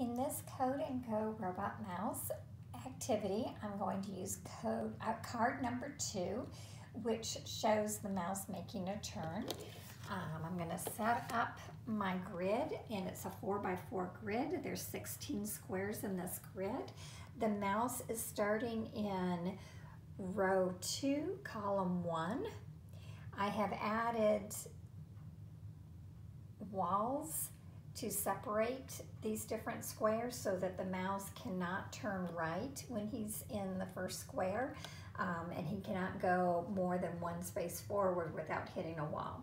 In this Code and Go Robot Mouse activity, I'm going to use card number 2, which shows the mouse making a turn. I'm going to set up my grid, and it's a 4x4 grid. There's 16 squares in this grid. The mouse is starting in row 2, column 1. I have added walls to separate these different squares so that the mouse cannot turn right when he's in the first square, and he cannot go more than one space forward without hitting a wall.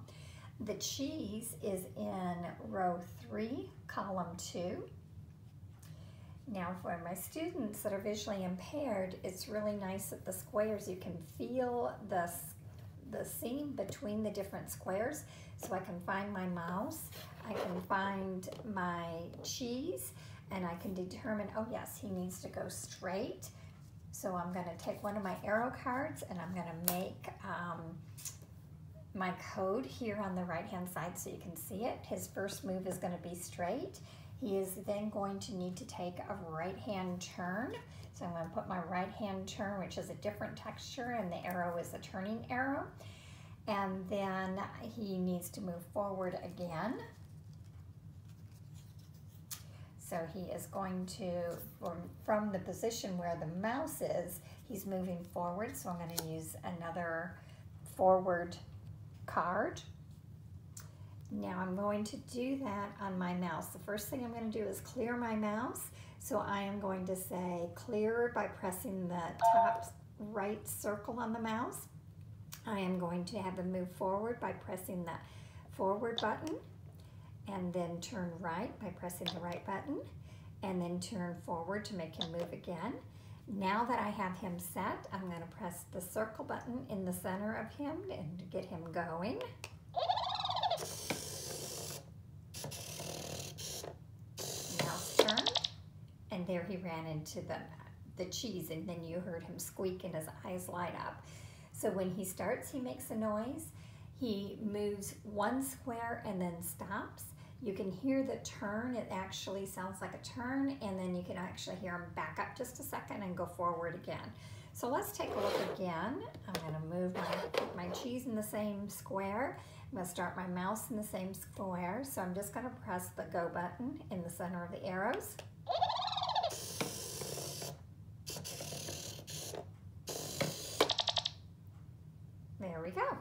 The cheese is in row 3, column 2. Now for my students that are visually impaired, it's really nice that the squares, you can feel the seam between the different squares. So I can find my mouse, I can find my cheese, and I can determine, oh yes, he needs to go straight. So I'm gonna take one of my arrow cards and I'm gonna make my code here on the right-hand side so you can see it. His first move is gonna be straight. He is then going to need to take a right-hand turn. So I'm gonna put my right-hand turn, which is a different texture, and the arrow is a turning arrow. And then he needs to move forward again. So he is going to, from the position where the mouse is, he's moving forward. So I'm gonna use another forward card. Now I'm going to do that on my mouse. The first thing I'm going to do is clear my mouse. So I am going to say clear by pressing the top right circle on the mouse. I am going to have him move forward by pressing the forward button, and then turn right by pressing the right button, and then turn forward to make him move again. Now that I have him set, I'm going to press the circle button in the center of him and get him going. Mouse turn, and there he ran into the cheese, and then you heard him squeak and his eyes light up. So when he starts, he makes a noise. He moves one square and then stops. You can hear the turn, it actually sounds like a turn, and then you can actually hear him back up just a second and go forward again. So let's take a look again. I'm gonna move my cheese in the same square. I'm gonna start my mouse in the same square. So I'm just gonna press the go button in the center of the arrows. There we go.